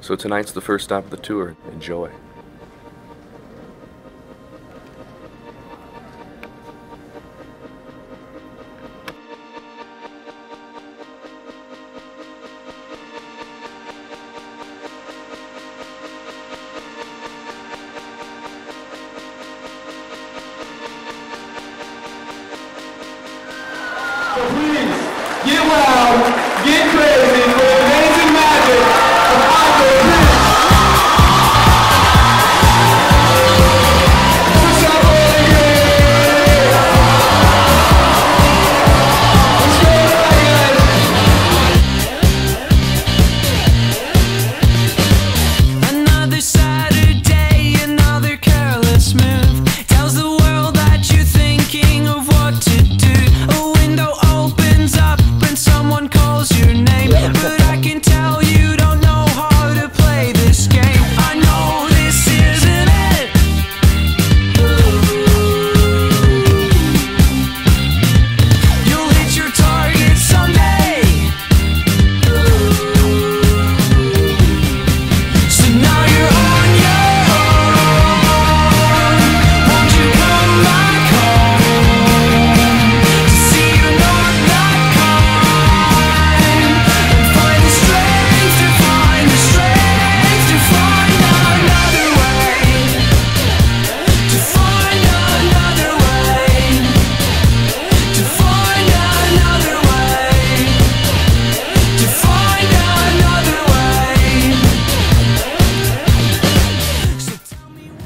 So tonight's the first stop of the tour. Enjoy.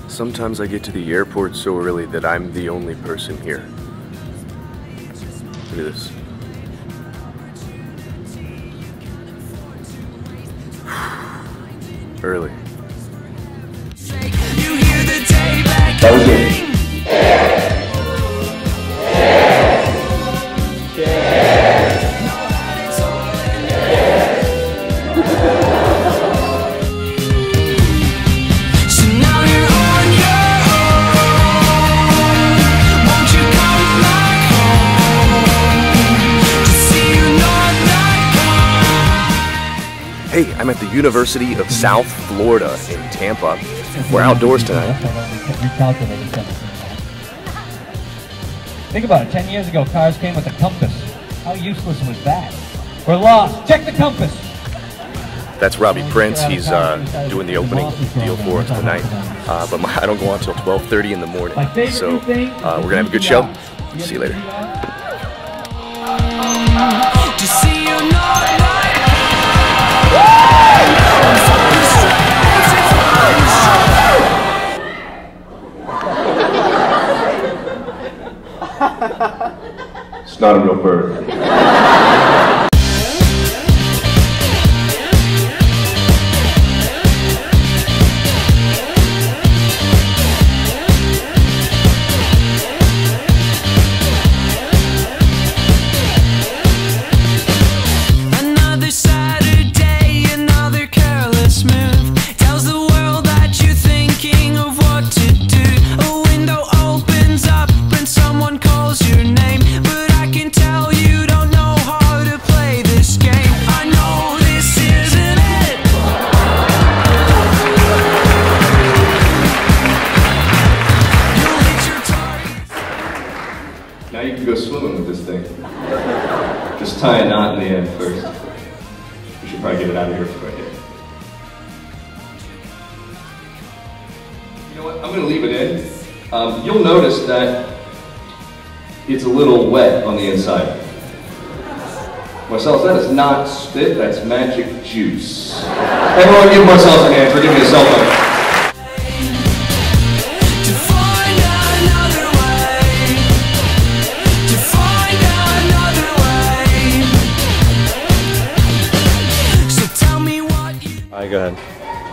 Sometimes I get to the airport so early that I'm the only person here. Look at this. Early. That was it. Hey, I'm at the University of South Florida in Tampa. We're outdoors tonight. Think about it, 10 years ago, cars came with a compass. How useless was that? We're lost. Check the compass. That's Robbie Prince. He's doing the opening deal for us tonight. But I don't go on until 12:30 in the morning. So we're going to have a good show. See you later. It's not a real bird. Now you can go swimming with this thing. Just tie a knot in the end first. We should probably get it out of here for right here. You know what? I'm going to leave it in. You'll notice that it's a little wet on the inside. Marcellus, that is not spit. That's magic juice. Everyone give Marcellus a hand for giving me a cell phone. Go ahead.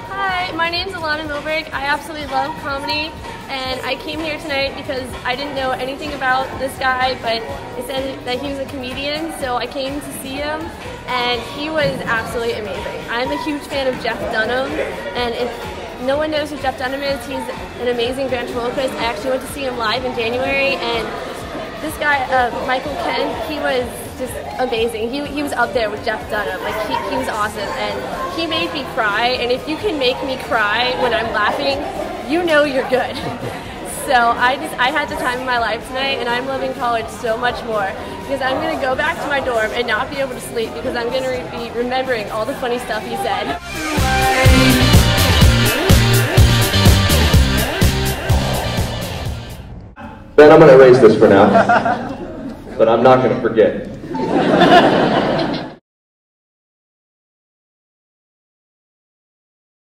Hi, my name's Alana Milbrig. I absolutely love comedy, and I came here tonight because I didn't know anything about this guy, but it said that he was a comedian, so I came to see him, and he was absolutely amazing. I'm a huge fan of Jeff Dunham, and if no one knows who Jeff Dunham is, he's an amazing ventriloquist. I actually went to see him live in January, and this guy, Michael Kent, he was just amazing. He was up there with Jeff Dunham. Like he was awesome, and he made me cry. And if you can make me cry when I'm laughing, you know you're good. So I had the time of my life tonight, and I'm loving college so much more because I'm gonna go back to my dorm and not be able to sleep because I'm gonna be remembering all the funny stuff he said. Ben, I'm going to erase this for now, but I'm not going to forget.